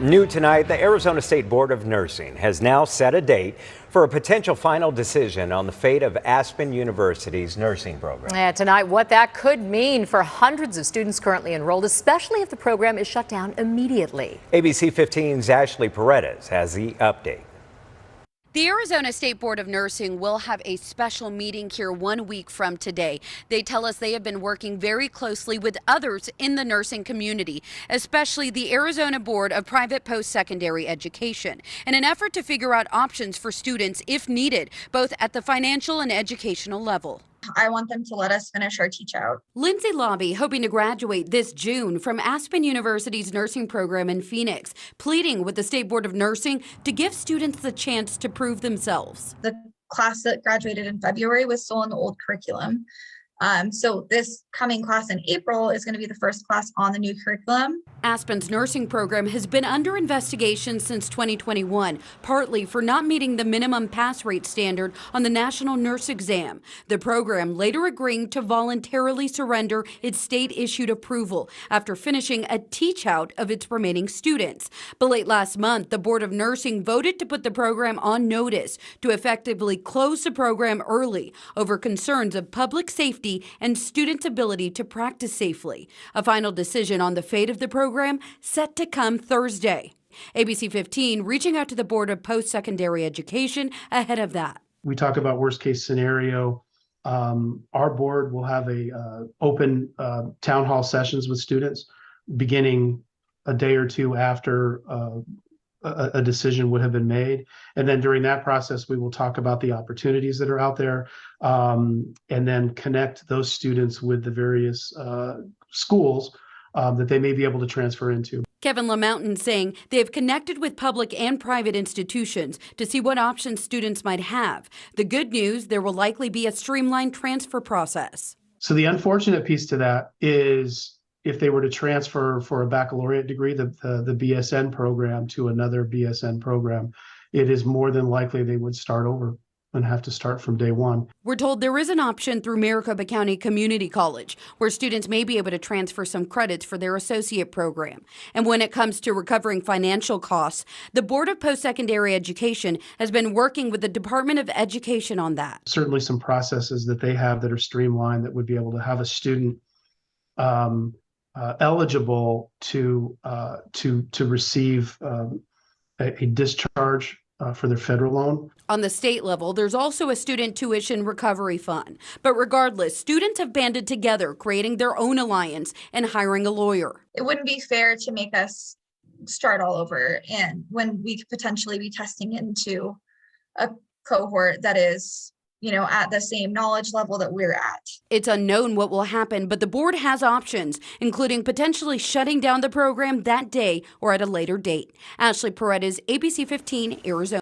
New tonight, the Arizona State Board of Nursing has now set a date for a potential final decision on the fate of Aspen University's nursing program. Yeah, tonight, what that could mean for hundreds of students currently enrolled, especially if the program is shut down immediately. ABC 15's Ashley Paredes has the update. The Arizona State Board of Nursing will have a special meeting here 1 week from today. They tell us they have been working very closely with others in the nursing community, especially the Arizona Board of Private Post-Secondary Education, in an effort to figure out options for students if needed, both at the financial and educational level. I want them to let us finish our teach out. Lindsay Lobby, hoping to graduate this June from Aspen University's nursing program in Phoenix, pleading with the State Board of Nursing to give students the chance to prove themselves. The class that graduated in February was still in the old curriculum. So this coming class in April is going to be the first class on the new curriculum. Aspen's nursing program has been under investigation since 2021, partly for not meeting the minimum pass rate standard on the national nurse exam. The program later agreeing to voluntarily surrender its state-issued approval after finishing a teach-out of its remaining students. But late last month, the Board of Nursing voted to put the program on notice to effectively close the program early over concerns of public safety and students' ability to practice safely. A final decision on the fate of the program set to come Thursday. ABC 15 reaching out to the Board of Post-Secondary Education ahead of that. We talk about worst-case scenario. Our board will have a open town hall sessions with students beginning a day or two after a decision would have been made. And then during that process, we will talk about the opportunities that are out there and then connect those students with the various schools that they may be able to transfer into. Kevin LaMountain saying they have connected with public and private institutions to see what options students might have. The good news, there will likely be a streamlined transfer process. So the unfortunate piece to that is if they were to transfer for a baccalaureate degree, the BSN program to another BSN program, it is more than likely they would start over and have to start from day one. We're told there is an option through Maricopa County Community College, where students may be able to transfer some credits for their associate program. And when it comes to recovering financial costs, the Board of Post-Secondary Education has been working with the Department of Education on that. Certainly some processes that they have that are streamlined that would be able to have a student eligible to receive a discharge for their federal loan. On the state level, there's also a student tuition recovery fund. But regardless, students have banded together, creating their own alliance and hiring a lawyer. It wouldn't be fair to make us start all over, and when we could potentially be testing into a cohort that is, you know, at the same knowledge level that we're at. It's unknown what will happen, but the board has options, including potentially shutting down the program that day or at a later date. Ashley Paredes, ABC 15, Arizona.